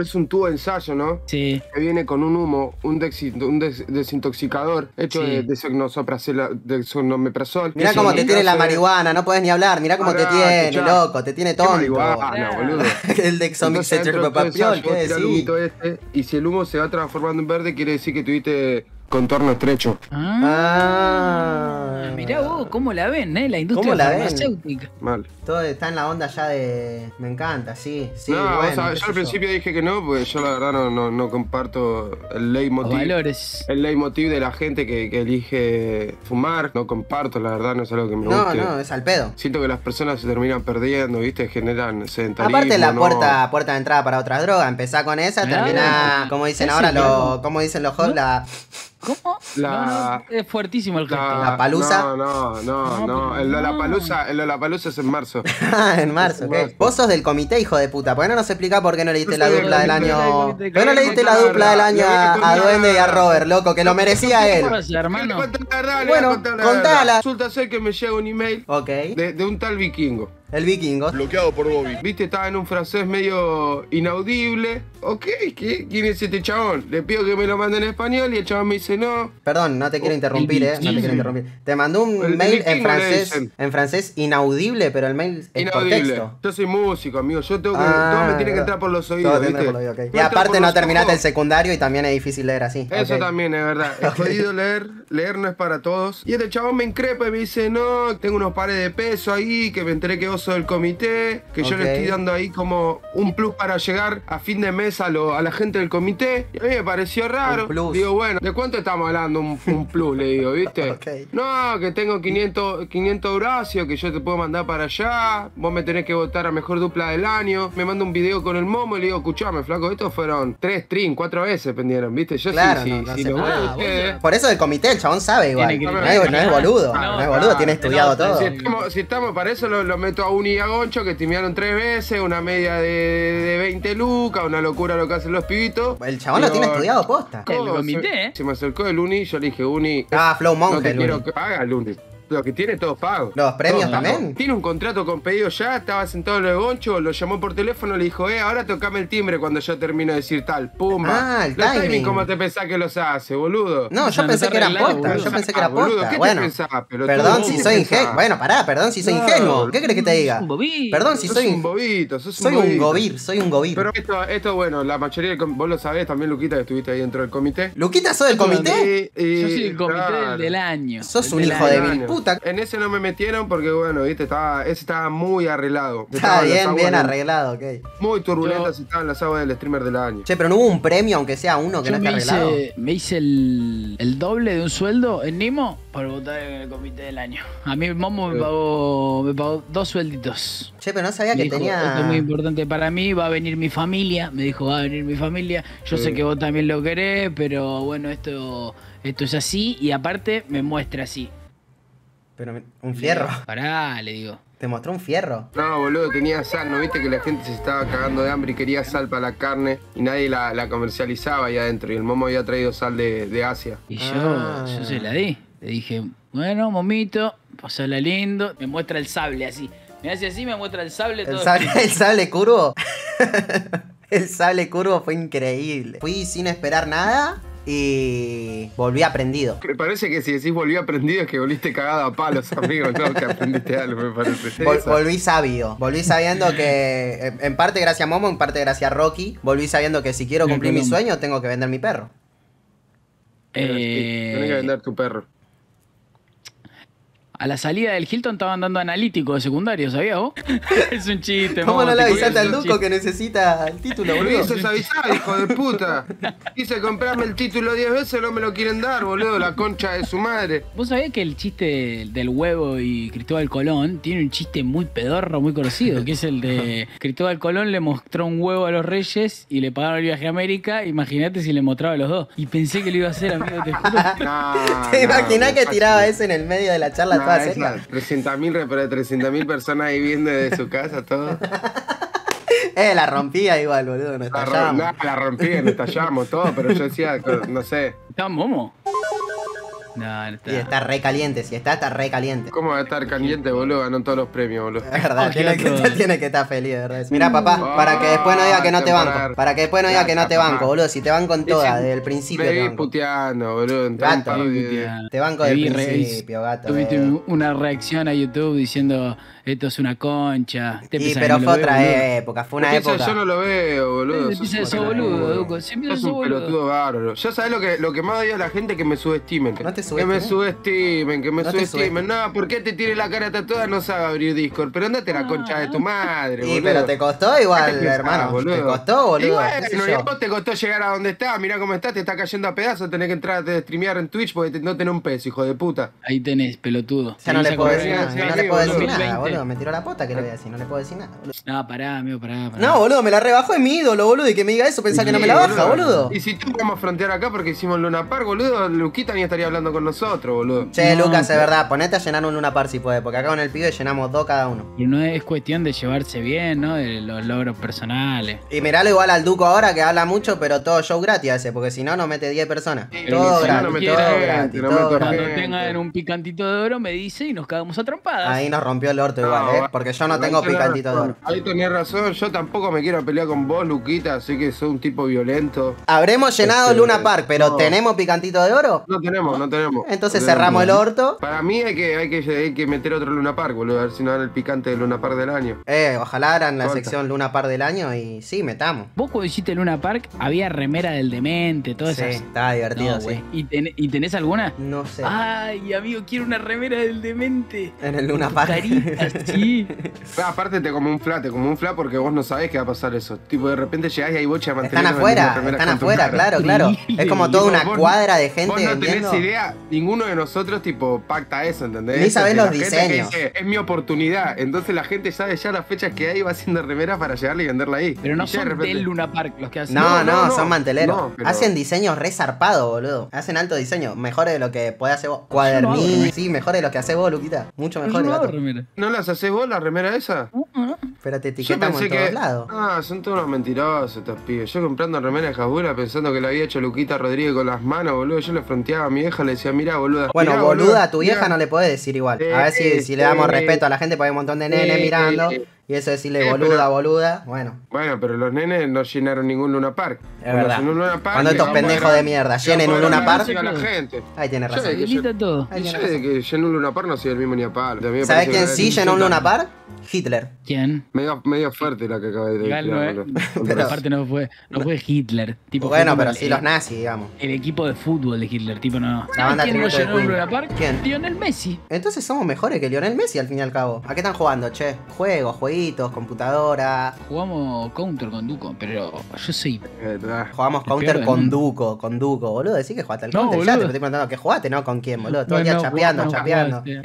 es un tubo de ensayo, ¿no? Sí. Que viene con un humo, un desintoxicador hecho de esomeprazol. Mirá cómo te tiene la marihuana, no podés ni hablar. Mirá cómo te tiene, loco, te tiene tonto. Marihuana, boludo. El dexamexatropapiol, ¿qué decís? Y si el humo se va transformando en verde, quiere decir que tuviste contorno estrecho. Mirá vos, cómo la ven, la industria farmacéutica. Mal. Todo está en la onda ya de... Me encanta, sí. No, bueno, o sea, yo al principio dije que no, porque yo la verdad no comparto el leitmotiv. Valores. El leitmotiv de la gente que elige fumar. No comparto, la verdad, no es algo que me guste. No, es al pedo. Siento que las personas se terminan perdiendo, ¿viste? Generan sedentarismo. Aparte la puerta de entrada para otras drogas. Empezá con esa, terminá... Como dicen ahora, como dicen los hot, la... ¿Cómo? Es fuertísimo el gesto. ¿La palusa? No. El Lollapalooza es en marzo. En marzo, ok. Vos sos del comité, hijo de puta. ¿Por qué no nos explicás por qué no le diste la dupla del año? ¿Por qué no le diste la dupla del año a Duende y a Robert, loco? Que lo merecía él. Bueno, contala. Resulta ser que me llega un email de un tal Vikingo. El Vikingo. Bloqueado por Bobby. Viste, estaba en un francés medio inaudible. Ok, ¿quién es este chabón? Le pido que me lo mande en español y el chabón me dice no. Perdón, no te quiero interrumpir, no te quiero interrumpir. Te mandó un mail en francés. En francés inaudible, pero el mail es contexto. Yo soy músico, amigo. Yo tengo que... todo me tiene que entrar por los oídos, ¿viste? Y aparte no terminaste el secundario y también es difícil leer así. Eso también es verdad. Es jodido leer. Leer no es para todos. Y el chabón me increpa y me dice no, tengo unos pares de peso ahí, que me enteré que vos del comité, que yo le estoy dando ahí como un plus para llegar a fin de mes a la gente del comité. Y a mí me pareció raro. Digo, bueno, ¿de cuánto estamos hablando? Un plus, le digo, ¿viste? No, que tengo 500 Horacio, que yo te puedo mandar para allá. Vos me tenés que votar a mejor dupla del año. Me manda un video con el Momo y le digo, escuchame, flaco, estos fueron 4 veces pendieron, ¿viste? Yo sí. Por eso del comité el chabón sabe igual. No es boludo, tiene estudiado todo. Si estamos, para eso lo meto a un y a Goncho que timearon 3 veces, una media de 20 lucas, una locura lo que hacen los pibitos. El chabón lo tiene estudiado posta. El comité. Se me acercó el Uni, yo le dije, Uni. Flow Monge. No te quiero que haga el Uni. Lo que tiene todo pago. Los premios también. Tiene un contrato con pedido ya, estaba sentado en el Goncho, lo llamó por teléfono, le dijo, ahora tocame el timbre cuando yo termino de decir tal. Pumba. El timing. ¿Cómo te pensás que los hace, boludo? No, yo pensé que era posta. Yo pensé que era posta. ¿Qué te pensás, pelotudo? Perdón si soy ingenuo. Bueno, pará, perdón si soy ingenuo. ¿Qué crees que te diga? Perdón si soy un bobito. Soy un gobir, soy un gobir. Pero esto, bueno, la mayoría, vos lo sabés también, Luquita, que estuviste ahí dentro del comité. ¿Luquita sos del comité? Yo soy el comité del año. Sos un hijo de mil. En ese no me metieron porque, bueno, viste, ese estaba muy arreglado. Está bien arreglado, Muy turbulentas estaban las aguas del streamer del año. Che, pero no hubo un premio, aunque sea uno que no esté arreglado. Me hice el doble de un sueldo en Nimo por votar en el comité del año. A mí el Momo me pagó 2 suelditos. Che, pero no sabía que tenía... Esto es muy importante para mí, va a venir mi familia. Me dijo, va a venir mi familia. Yo sé que vos también lo querés, pero bueno, esto es así. Y aparte me muestra así. Pero un fierro. Pará, le digo. ¿Te mostró un fierro? No, boludo, tenía sal. ¿No viste que la gente se estaba cagando de hambre y quería sal para la carne? Y nadie la comercializaba ahí adentro. Y el Momo había traído sal de Asia. Y yo se la di. Le dije, bueno, Momito, pasala lindo. Me muestra el sable así. Me hace así, me muestra el sable todo. ¿El sable curvo? El sable curvo fue increíble. Fui sin esperar nada. Y volví aprendido. Me parece que si decís volví aprendido es que volviste cagado a palos, amigo. No, que aprendiste algo, me parece. Volví sabio. Volví sabiendo que, en parte gracias a Momo, en parte gracias a Rocky, volví sabiendo que si quiero cumplir mi sueño tengo que vender mi perro. Tenés que vender tu perro. A la salida del Hilton estaban dando analítico de secundario, ¿sabías vos? Es un chiste. ¿Cómo no le avisaste al Duco que necesita el título, boludo? Me hiciste avisar, hijo de puta. Quise comprarme el título 10 veces, no me lo quieren dar, boludo, la concha de su madre. ¿Vos sabés que el chiste del huevo y Cristóbal Colón tiene un chiste muy pedorro, muy conocido, que es el de Cristóbal Colón le mostró un huevo a los reyes y le pagaron el viaje a América? Imagínate si le mostraba a los dos. Y pensé que lo iba a hacer, amigo, te juro. ¿Te imaginás que tiraba eso en el medio de la charla? 300.000 personas ahí viendo desde su casa, todo. La rompía igual, boludo, nos tallamos. La rompía, nos tallamos todo, pero yo decía, no sé. ¿Está Momo? No, no está. Y está re caliente, si está, está re caliente. ¿Cómo va a estar caliente, boludo? Ganó todos los premios, boludo. Es verdad, tiene que estar feliz, de verdad. Mirá, papá, para que después no diga que no te banco. Para que después no diga que no te banco, boludo. Si te banco en todas, desde el principio. Te banco puteando, boludo. Gato, te banco desde el principio, gato. Tuviste una reacción a YouTube diciendo, esto es una concha. Sí, pero fue otra época, fue una época. Yo no lo veo, boludo. Empieza eso, boludo, Duco. Es un pelotudo bárbaro. Ya sabés lo que más odia a la gente, que me subestimen. Que me subestimen, No, ¿por qué te tire la cara tatuada? No sabe abrir Discord. Pero andate la concha de tu madre, boludo. Sí, pero te costó igual, hermano. Te costó, boludo. Igual, vos te costó llegar a donde estás. Mirá cómo estás, te está cayendo a pedazos. Tenés que entrar a streamear en Twitch porque no tenés un peso, hijo de puta. Ahí tenés, pelotudo. Ya no le puedo decir nada. No le puedo decir nada, boludo. Me tiró la pota que le voy a decir. No le puedo decir nada, boludo. No, pará, amigo, pará. No, boludo, me la rebajó de mi ídolo, boludo. Y que me diga eso, pensá que no me la baja, boludo. Y si tú vamos a frontear acá porque hicimos Luna Park, boludo, Luquita ni estaría hablando con nosotros, boludo. Che, no, Lucas, es verdad, ponete a llenar un Luna Park si puede, porque acá con el pibe llenamos 2 cada uno. Y no es cuestión de llevarse bien, ¿no? De los logros personales. Y miralo igual al Duco ahora, que habla mucho, pero todo show gratis hace, porque si no, nos mete 10 personas. Sí, todo gratis, no me todo gente, gratis, no todo gratis. Cuando tengan un picantito de oro, me dice y nos cagamos a trompadas. Ahí nos rompió el orto igual, ¿eh? Porque yo no tengo picantito de oro. Ahí tenés razón, yo tampoco me quiero pelear con vos, Luquita, así que sos un tipo violento. Habremos llenado Luna Park, pero ¿tenemos picantito de oro? No tenemos, no tenemos. Entonces no tenemos, cerramos el orto. Para mí hay que meter otro Luna Park, boludo. A ver si no dan el picante de Luna Park del año. Ojalá harán la sección Luna Park del año y sí, metamos. Vos cuando hiciste Luna Park había remera del demente, todo eso. Sí, estaba divertido, güey. No, ¿Y tenés alguna? No sé. Ay, amigo, quiero una remera del demente. En el Luna Park. Carita, sí. Pero aparte te como un fla, porque vos no sabés qué va a pasar eso. Tipo, de repente llegás y hay bocha de mantener. Están afuera, claro, claro. Es como toda una cuadra de gente. Vos no tenés idea, ninguno de nosotros tipo pacta eso, ¿entendés? Ni sabés los diseños. Es mi oportunidad, entonces la gente sabe ya las fechas que hay, va haciendo remeras para llegarle y venderla ahí. Pero no son del Luna Park los que hacen. No, no, son manteleros. Hacen diseños re zarpados, boludo. Hacen alto diseño, mejores de lo que podés hacer vos. Cuadernillos, sí, mejores de lo que hacés vos, Luquita. Mucho mejores. ¿No las hacés vos, la remera esa? Pero te etiquetamos en todos lados. Ah, son todos unos mentirosos estos pibes. Yo comprando remera de Jabura pensando que la había hecho Luquita Rodríguez con las manos, boludo. Yo le fronteaba a mi vieja, le decía, mira, boluda. Bueno, mirá, boluda, a tu vieja no le podés decir igual. A ver si le damos respeto a la gente, porque hay un montón de nenes mirando. Y eso decirle boluda, boluda, bueno. Bueno, pero los nenes no llenaron ningún Luna Park. Es verdad. Cuando estos pendejos de mierda llenen un Luna Park. Ahí tiene razón. Yo de que llenó un Luna Park no soy el mismo ni a palo. ¿Sabés quién sí llenó un Luna Park? Hitler. ¿Quién? Medio fuerte la que acaba de decir. Pero aparte no fue Hitler. Tipo, bueno, pero sí los nazis, digamos. El equipo de fútbol de Hitler, tipo no. ¿Quién no llenó un Luna Park? ¿Quién? Lionel Messi. Entonces somos mejores que Lionel Messi al fin y al cabo. ¿A qué están jugando, che? Jueguitos, computadora. Jugamos Counter con Duco, pero yo soy. Jugamos Counter con Duco, boludo. Decís que jugaste al Counter. Boludo. Ya te estoy preguntando que jugaste, ¿no? ¿Con quién, boludo? Todo el día chapeando.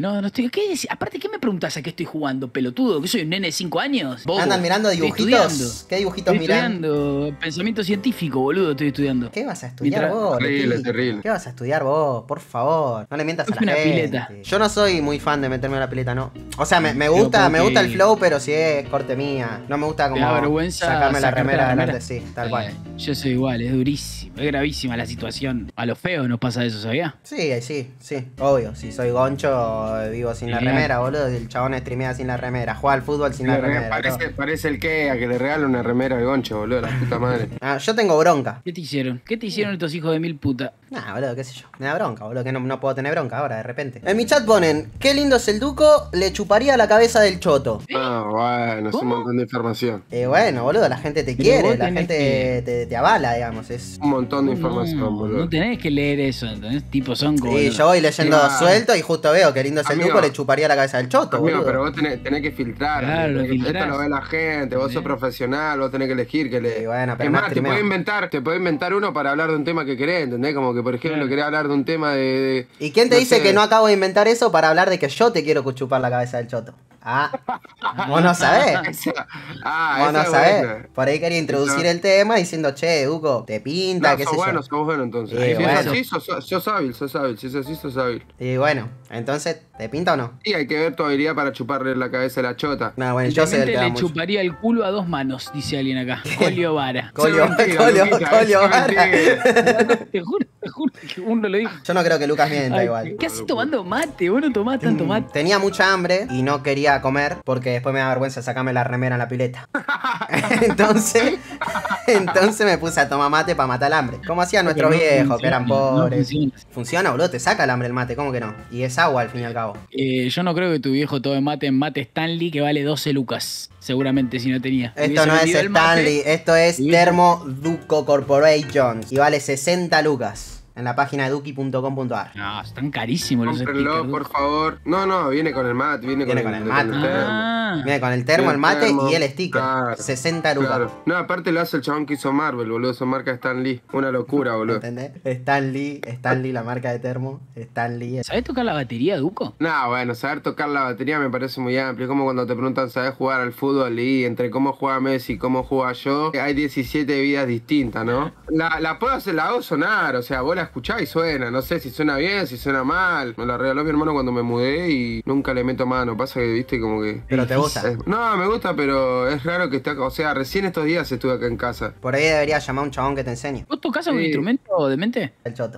No estoy. ¿Qué es? Aparte, ¿qué me preguntás a qué estoy jugando, pelotudo? ¿Que soy un nene de 5 años? Bobo. Andan mirando dibujitos. Estoy ¿Qué dibujitos miran? Estudiando pensamiento científico, boludo. Estoy estudiando. ¿Qué vas a estudiar vos? Terrible. ¿Qué vas a estudiar vos? Por favor. No le mientas a la gente. Pileta. Yo no soy muy fan de meterme en la pileta, no. O sea, me gusta el flow, pero si es corte mía. No me gusta como sacarme la remera adelante, sí, tal cual. Yo soy igual, es durísimo, es gravísima la situación. A los feos nos pasa eso, ¿sabía? Sí, obvio. Si soy goncho, vivo sin la remera, boludo. El chabón streamea sin la remera, juega al fútbol sin la remera. Parece el Kea que le regala una remera al goncho, boludo, la puta madre. Ah, yo tengo bronca. ¿Qué te hicieron? ¿Qué te hicieron estos hijos de mil puta? Nah, boludo, qué sé yo. Me da bronca, boludo, que no puedo tener bronca ahora, de repente. En mi chat ponen, qué lindo es el Duco, le chuparía la cabeza del choto. Bueno, es un montón de información. Bueno, boludo, la gente te quiere, la gente te avala, digamos. Es un montón de información, boludo. No tenés que leer eso, ¿entendés? Tipo son como. Sí, yo voy leyendo suelto y justo veo que lindo es el Duco, le chuparía la cabeza del choto, boludo. Pero vos tenés que filtrar. Claro, esto lo ve la gente, vos sos profesional, vos tenés que elegir que le. Bueno, pero además, te puede inventar uno para hablar de un tema que querés, ¿entendés? Como que, por ejemplo, querés hablar de un tema de. ¿Y quién te dice que no acabo de inventar eso para hablar de que yo te quiero chupar la cabeza del choto? Ah, vos no sabés. Vos no sabés. Por ahí quería introducir el tema diciendo, che, Duco, te pinta, qué sé yo. Sos bueno entonces. Si es así, sos hábil, sos hábil. Si es así, sos hábil. Y bueno, entonces, ¿te pinta o no? Y hay que ver tu habilidad para chuparle la cabeza a la chota. No, bueno, yo sé el que le chuparía el culo a dos manos, dice alguien acá. Colio Vara. Colio Vara. Te juro que uno lo dijo. Yo no creo que Lucas mienta igual. ¿Qué haces tomando mate? Vos no tomás tanto mate. Tenía mucha hambre y no quería comer porque después me da vergüenza sacarme la remera en la pileta. Entonces me puse a tomar mate para matar el hambre. Como hacían nuestros viejos, que eran pobres. Funciona, boludo, te saca el hambre el mate, ¿cómo que no? Y es agua al fin y al cabo. Yo no creo que tu viejo tome mate en Mate Stanley, que vale 12 lucas. Seguramente si no tenía. Esto no es Stanley, esto es Thermo Duco Corporation. Y vale 60 lucas. En la página de duki.com.ar. No, están carísimos los stickers. Cómpralo, por favor. No, no, viene con el mate. Viene con el mate. Viene con el termo, el mate y el sticker. Claro, 60 lucas. Claro. No, aparte lo hace el chabón que hizo Marvel, boludo. Esa marca Stan Lee. Una locura, boludo. ¿Entendés? Stan Lee, la marca de termo. Stan Lee. ¿Sabés tocar la batería, Duco? No, bueno, saber tocar la batería me parece muy amplio. Es como cuando te preguntan, ¿sabés jugar al fútbol? Y entre cómo juega Messi y cómo juega yo, hay 17 vidas distintas, ¿no? La puedo hacer, la hago sonar, o sea, vos la escuchás y suena, no sé si suena bien, si suena mal. Me la regaló mi hermano cuando me mudé y nunca le meto mano, pasa que, viste, como que... Pero te gusta. No, me gusta, pero es raro que está... O sea, recién estos días estuve acá en casa. Por ahí debería llamar a un chabón que te enseñe. ¿Vos tocás algún instrumento, demente? El choto.